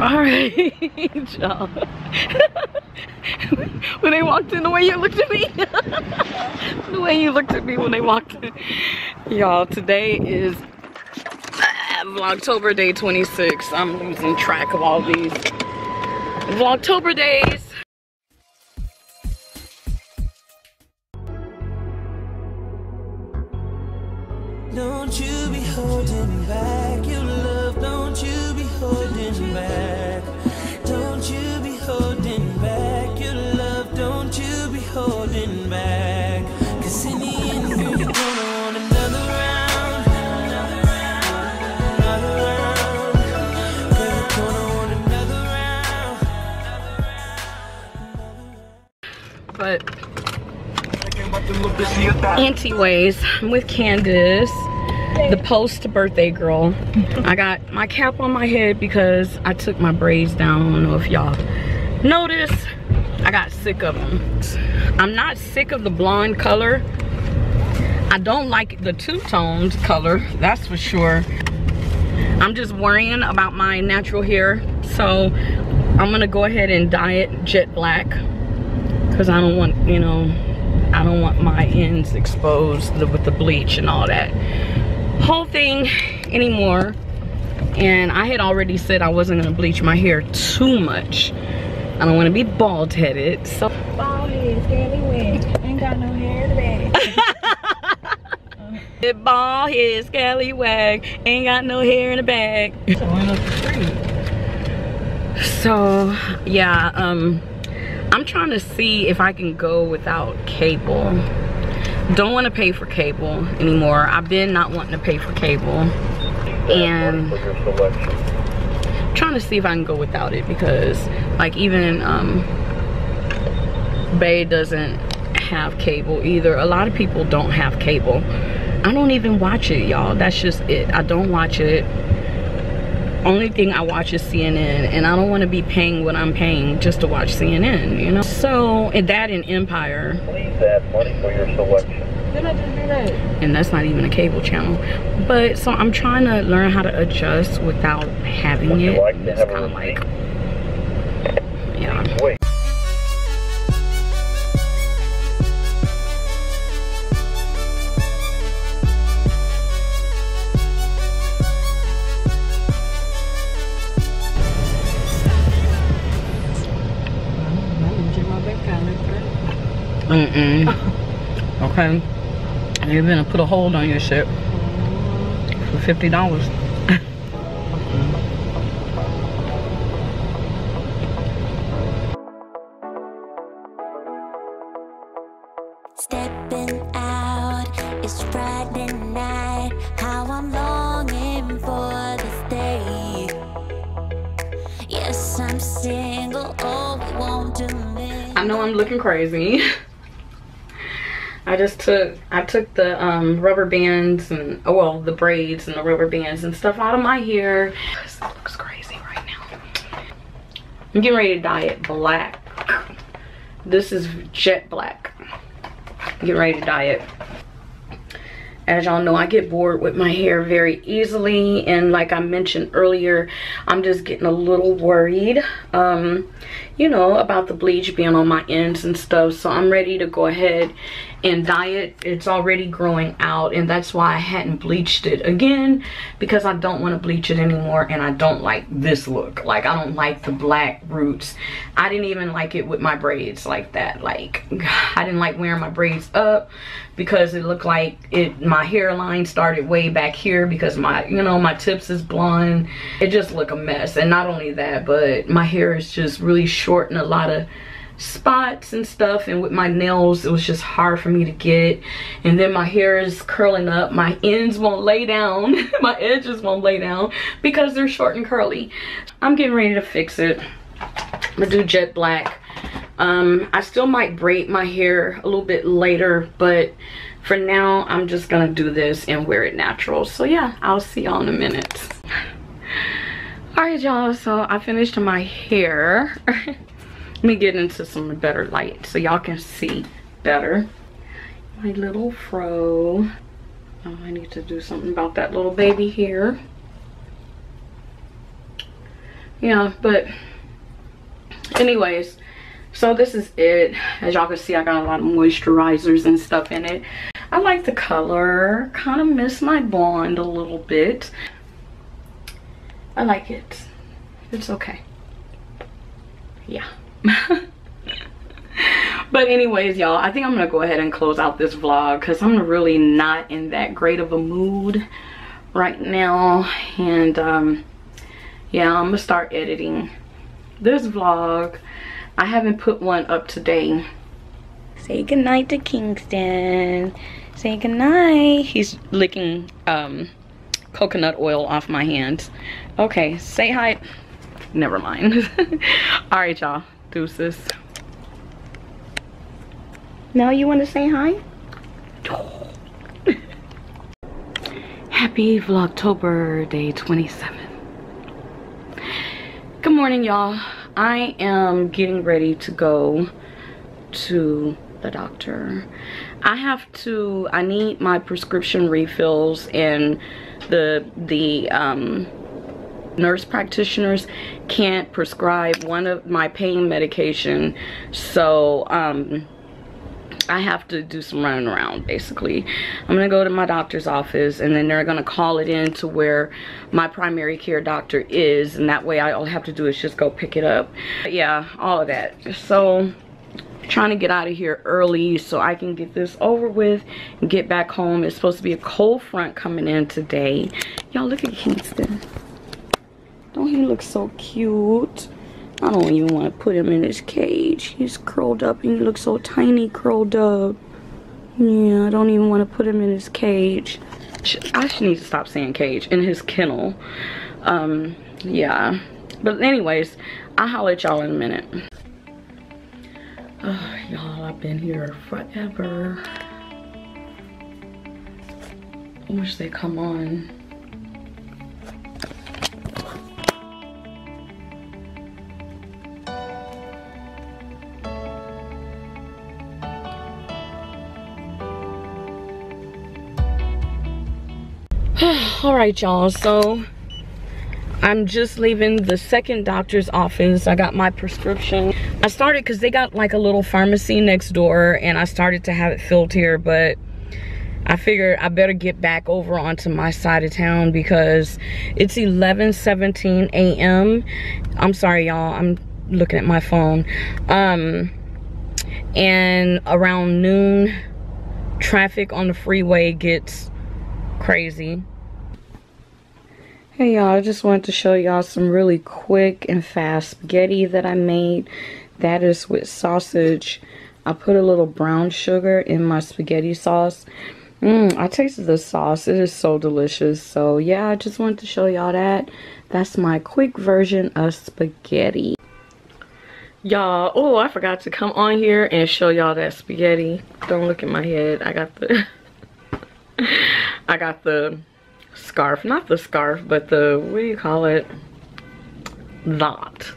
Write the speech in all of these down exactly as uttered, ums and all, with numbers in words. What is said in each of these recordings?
All right, y'all. When they walked in, the way you looked at me. The way you looked at me when they walked in. Y'all, today is Vlogtober day twenty-six. I'm losing track of all these Vlogtober days. Don't you be holding back your love, don't you be holding back. Don't you be holding back your love, don't you be holding back. Cause in the end you're gonna want another round, another round, another round. You're gonna want another round, another round, another round. But anyways, I'm with Candace, the post birthday girl. I got my cap on my head because I took my braids down. I don't know if y'all noticed. I got sick of them. I'm not sick of the blonde color. I don't like the two-toned color, that's for sure. I'm just worrying about my natural hair. So I'm gonna go ahead and dye it jet black because I don't want, you know, I don't want my ends exposed with the bleach and all that whole thing anymore. And I had already said I wasn't gonna bleach my hair too much. I don't want to be bald headed. So bald head, steady wig. Ain't got no hair in the bag. Bald head, scallywag. Ain't got no hair in the bag. So yeah, um. I'm trying to see if I can go without cable. Don't want to pay for cable anymore. I've been not wanting to pay for cable. And I'm trying to see if I can go without it because like even um, Bay doesn't have cable either. A lot of people don't have cable. I don't even watch it, y'all. That's just it. I don't watch it. Only thing I watch is C N N, and I don't want to be paying what I'm paying just to watch C N N, you know? So, and that and Empire. Please add money for your selection. And that's not even a cable channel. But, so I'm trying to learn how to adjust without having Would you it. Like to have it's kind of like, yeah. Wait. Mm-mm. Okay. You're gonna put a hold on your shit for fifty dollars. Stepping out, it's Friday night. How I'm longing for this day. Yes, I'm single. Oh, we won't do me. I know I'm looking crazy. I just took, I took the um, rubber bands and, oh well, the braids and the rubber bands and stuff out of my hair. This looks crazy right now. I'm getting ready to dye it black. This is jet black. I'm getting ready to dye it. As y'all know, I get bored with my hair very easily. And like I mentioned earlier, I'm just getting a little worried, um, you know, about the bleach being on my ends and stuff. So I'm ready to go ahead and dye it. It's already growing out. And that's why I hadn't bleached it again, because I don't want to bleach it anymore. And I don't like this look. Like, I don't like the black roots. I didn't even like it with my braids like that. Like, I didn't like wearing my braids up because it looked like it my hairline started way back here because my, you know, my tips is blonde. It just looked a mess. And not only that, but my hair is just really short in a lot of spots and stuff. And with my nails, it was just hard for me to get. And then my hair is curling up. My ends won't lay down. My edges won't lay down because they're short and curly. I'm getting ready to fix it. I'm gonna do jet black. Um, I still might braid my hair a little bit later, but for now, I'm just gonna do this and wear it natural. So yeah, I'll see y'all in a minute. All right, y'all, so I finished my hair. Let me get into some better light so y'all can see better. My little fro. Oh, I need to do something about that little baby hair. yeah, but anyways, so this is it. As y'all can see, I got a lot of moisturizers and stuff in it. I like the color. Kind of miss my blonde a little bit. I like it. It's okay. Yeah. But anyways, y'all, I think I'm gonna go ahead and close out this vlog because I'm really not in that great of a mood right now. And um, yeah, I'm gonna start editing this vlog. I haven't put one up today. Say goodnight to Kingston. Say goodnight. He's licking um, coconut oil off my hands. Okay, say hi. Never mind. All right, y'all. Deuces. Now you want to say hi? Happy Vlogtober day twenty-seven. Good morning, y'all. I am getting ready to go to the doctor. I have to, I need my prescription refills, and the, the um, nurse practitioners can't prescribe one of my pain medication. So, um... I have to do some running around, basically. I'm gonna go to my doctor's office, and then they're gonna call it in to where my primary care doctor is, and that way I all I have to do is just go pick it up. But yeah, all of that. So trying to get out of here early so I can get this over with and get back home. It's supposed to be a cold front coming in today. Y'all, look at Kingston. Don't he look so cute? I don't even want to put him in his cage. He's curled up and he looks so tiny curled up. Yeah, I don't even want to put him in his cage. I should need to stop saying cage. In his kennel. Um, yeah. But anyways, I'll holler at y'all in a minute. Oh, y'all, I've been here forever. I wish they come on. All right, y'all, so I'm just leaving the second doctor's office. I got my prescription. I started because they got like a little pharmacy next door, and I started to have it filled here, but I figured I better get back over onto my side of town because it's eleven seventeen a m I'm sorry, y'all, I'm looking at my phone. Um, and around noon, traffic on the freeway gets crazy. Hey y'all, I just wanted to show y'all some really quick and fast spaghetti that I made. That is with sausage. I put a little brown sugar in my spaghetti sauce. Mmm, I tasted the sauce. It is so delicious. So yeah, I just wanted to show y'all that. That's my quick version of spaghetti. Y'all, oh, I forgot to come on here and show y'all that spaghetti. Don't look at my head. I got the... I got the... scarf, not the scarf, but the, what do you call it, knot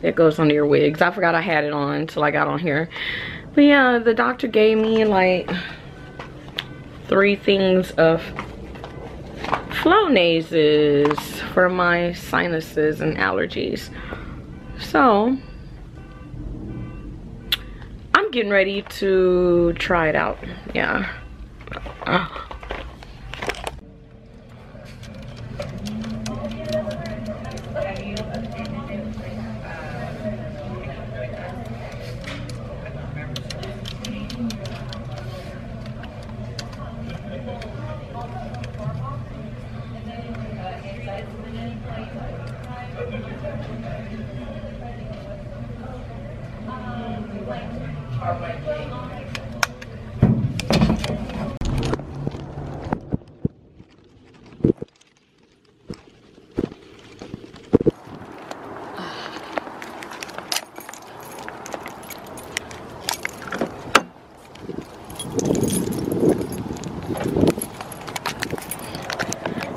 that goes under your wigs. I forgot I had it on until I got on here. But yeah, the doctor gave me like three things of Flonazes for my sinuses and allergies. So I'm getting ready to try it out. Yeah. Uh.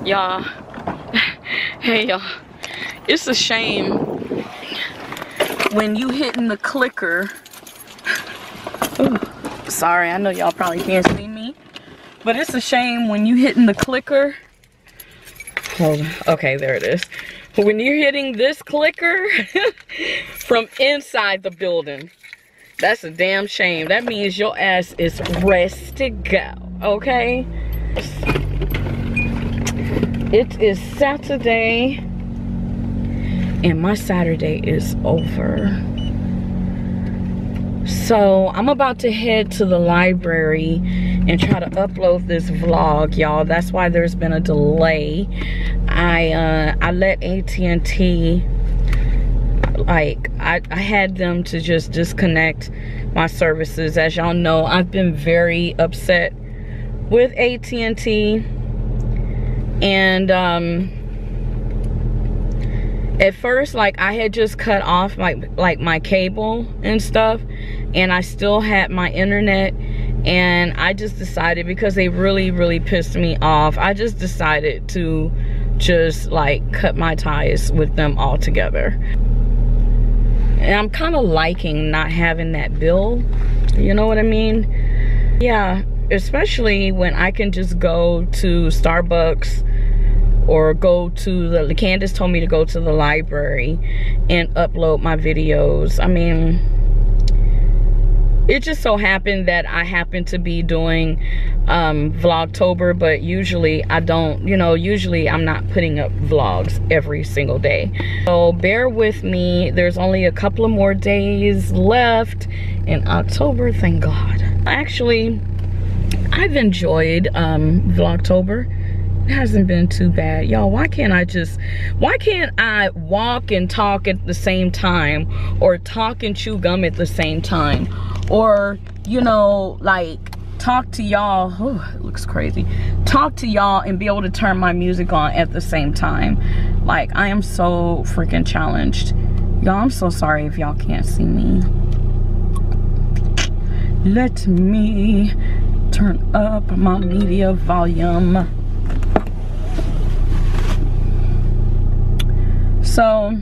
Y'all, hey y'all, it's a shame when you hitting the clicker. Ooh, sorry, I know y'all probably can't see me, but it's a shame when you hitting the clicker. Hold on. Okay, there it is. when you're hitting this clicker from inside the building, that's a damn shame. That means your ass is rest to go, okay? It is Saturday, and my Saturday is over. So I'm about to head to the library and try to upload this vlog, y'all. That's why there's been a delay. I uh, I let A T and T, like I, I had them to just disconnect my services. As y'all know, I've been very upset with A T and T, and um, at first, like I had just cut off like like my cable and stuff, and I still had my internet. And I just decided, because they really, really pissed me off, I just decided to just like cut my ties with them altogether. And I'm kind of liking not having that bill, you know what I mean? Yeah, especially when I can just go to Starbucks or go to the, Candace told me to go to the library and upload my videos. I mean, it just so happened that I happen to be doing um, Vlogtober, but usually I don't, you know, usually I'm not putting up vlogs every single day. So bear with me. There's only a couple of more days left in October, thank God. Actually, I've enjoyed um, Vlogtober. It hasn't been too bad. Y'all, why can't I just, why can't I walk and talk at the same time, or talk and chew gum at the same time? Or, you know, like talk to y'all, oh, it looks crazy. Talk to y'all and be able to turn my music on at the same time. Like, I am so freaking challenged. Y'all, I'm so sorry if y'all can't see me. Let me turn up my media volume. So,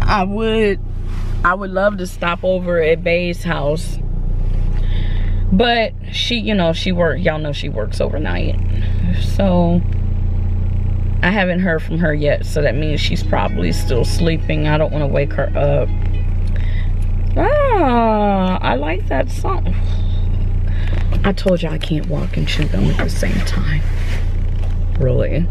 I would I would love to stop over at Bae's house, but she, you know, she work, y'all know she works overnight. So I haven't heard from her yet, so that means she's probably still sleeping. I don't want to wake her up. Ah, I like that song. I told you I can't walk and chew them at the same time. Really?